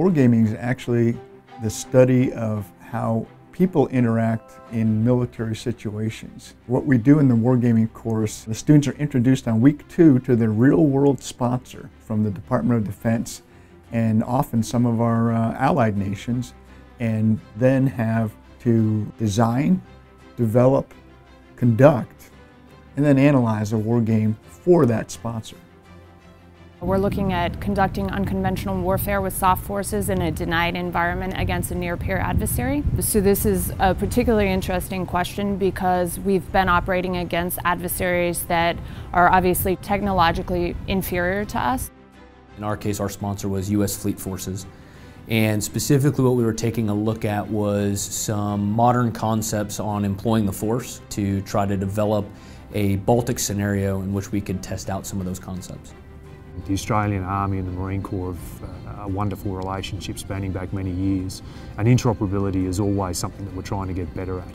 Wargaming is actually the study of how people interact in military situations. What we do in the Wargaming course, the students are introduced on week 2 to their real-world sponsor from the Department of Defense and often some of our allied nations, and then have to design, develop, conduct, and then analyze a war game for that sponsor. We're looking at conducting unconventional warfare with soft forces in a denied environment against a near-peer adversary. So this is a particularly interesting question because we've been operating against adversaries that are obviously technologically inferior to us. In our case, our sponsor was U.S. Fleet Forces. And specifically what we were taking a look at was some modern concepts on employing the force to try to develop a Baltic scenario in which we could test out some of those concepts. The Australian Army and the Marine Corps have a wonderful relationship spanning back many years, and interoperability is always something that we're trying to get better at.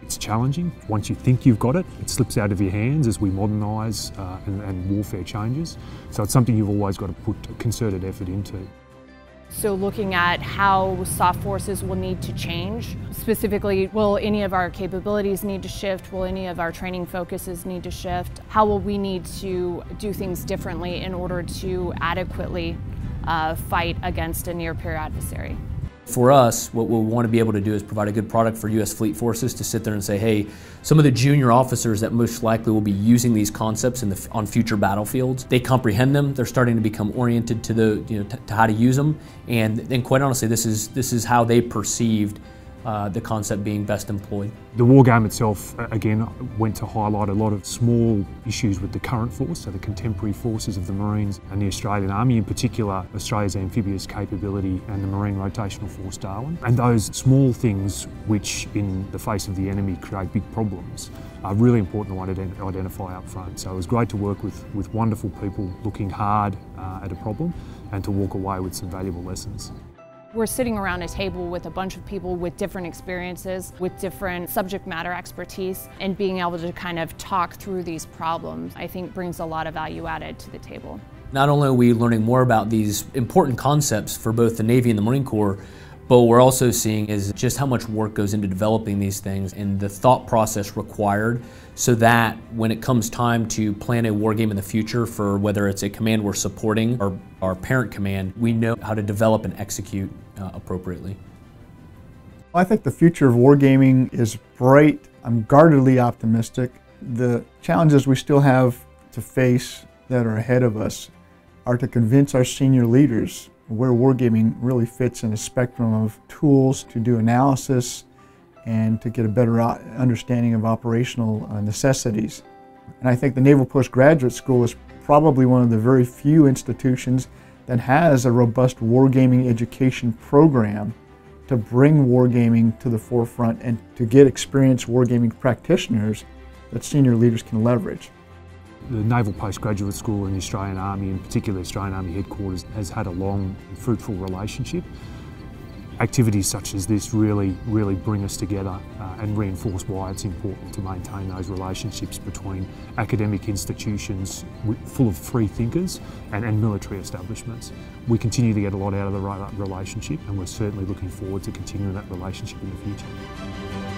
It's challenging. Once you think you've got it, it slips out of your hands as we modernise and warfare changes. So it's something you've always got to put concerted effort into. So looking at how soft forces will need to change, specifically, will any of our capabilities need to shift? Will any of our training focuses need to shift? How will we need to do things differently in order to adequately fight against a near-peer adversary? For us, what we'll want to be able to do is provide a good product for U.S. Fleet Forces to sit there and say, hey, some of the junior officers that most likely will be using these concepts in on future battlefields, they comprehend them, they're starting to become oriented to to how to use them, and quite honestly, this is how they perceived the concept being best employed. The war game itself, again, went to highlight a lot of small issues with the current force, so the contemporary forces of the Marines and the Australian Army, in particular Australia's amphibious capability and the Marine Rotational Force Darwin. And those small things which, in the face of the enemy, create big problems are really important to identify up front. So it was great to work with wonderful people looking hard at a problem and to walk away with some valuable lessons. We're sitting around a table with a bunch of people with different experiences, with different subject matter expertise, and being able to kind of talk through these problems, I think, brings a lot of value added to the table. Not only are we learning more about these important concepts for both the Navy and the Marine Corps, but what we're also seeing is just how much work goes into developing these things and the thought process required so that when it comes time to plan a war game in the future, for whether it's a command we're supporting or our parent command, we know how to develop and execute appropriately. I think the future of wargaming is bright. I'm guardedly optimistic. The challenges we still have to face that are ahead of us are to convince our senior leaders where wargaming really fits in a spectrum of tools to do analysis and to get a better understanding of operational necessities. And I think the Naval Postgraduate School is probably one of the very few institutions that has a robust wargaming education program to bring wargaming to the forefront and to get experienced wargaming practitioners that senior leaders can leverage. The Naval Postgraduate School and the Australian Army, in particular Australian Army Headquarters, has had a long and fruitful relationship. Activities such as this really bring us together and reinforce why it's important to maintain those relationships between academic institutions full of free thinkers and military establishments. We continue to get a lot out of the relationship, and we're certainly looking forward to continuing that relationship in the future.